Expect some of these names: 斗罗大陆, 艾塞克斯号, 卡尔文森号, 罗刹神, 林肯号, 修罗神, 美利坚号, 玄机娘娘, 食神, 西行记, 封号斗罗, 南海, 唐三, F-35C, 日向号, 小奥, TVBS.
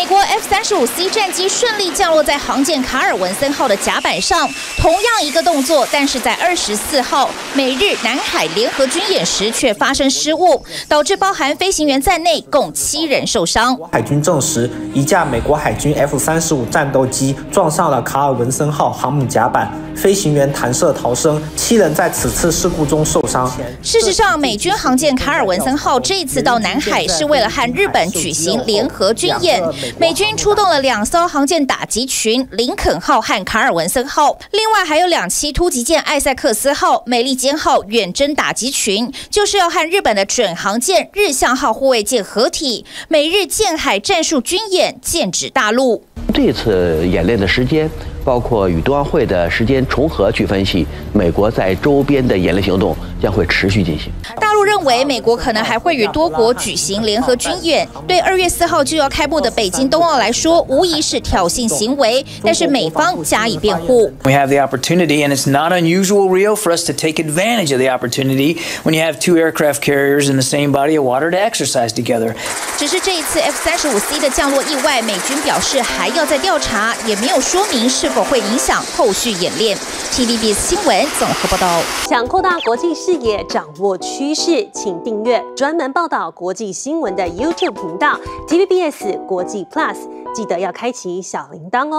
美国 F-35C 战机顺利降落在航舰卡尔文森号的甲板上，同样一个动作，但是在24号美日南海联合军演时却发生失误，导致包含飞行员在内共7人受伤。海军证实，一架美国海军 F-35战斗机撞上了卡尔文森号航母甲板，飞行员弹射逃生，7人在此次事故中受伤。事实上，美军航舰卡尔文森号这次到南海是为了和日本举行联合军演。 美军出动了2艘航舰打击群——林肯号和卡尔文森号，另外还有2栖突击舰艾塞克斯号、美利坚号远征打击群，就是要和日本的准航舰日向号护卫舰合体，美日舰海战术军演剑指大陆。这次演练的时间，包括与冬奥会的时间重合去分析，美国在周边的演练行动将会持续进行。大陆认为，美国可能还会与多国举行联合军演，对2月4号就要开幕的北京冬奥来说，无疑是挑衅行为。但是美方加以辩护。We have the opportunity, and it's not unusual, Rio, for us to take advantage of the opportunity when you have 2 aircraft carriers in the same body of water to exercise together. 只是这一次 F-35C 的降落意外，美军表示还要再调查，也没有说明是否 会影响后续演练。TVBS 新闻综合报道。想扩大国际视野，掌握趋势，请订阅专门报道国际新闻的 YouTube 频道 TVBS 国际 Plus， 记得要开启小铃铛哦。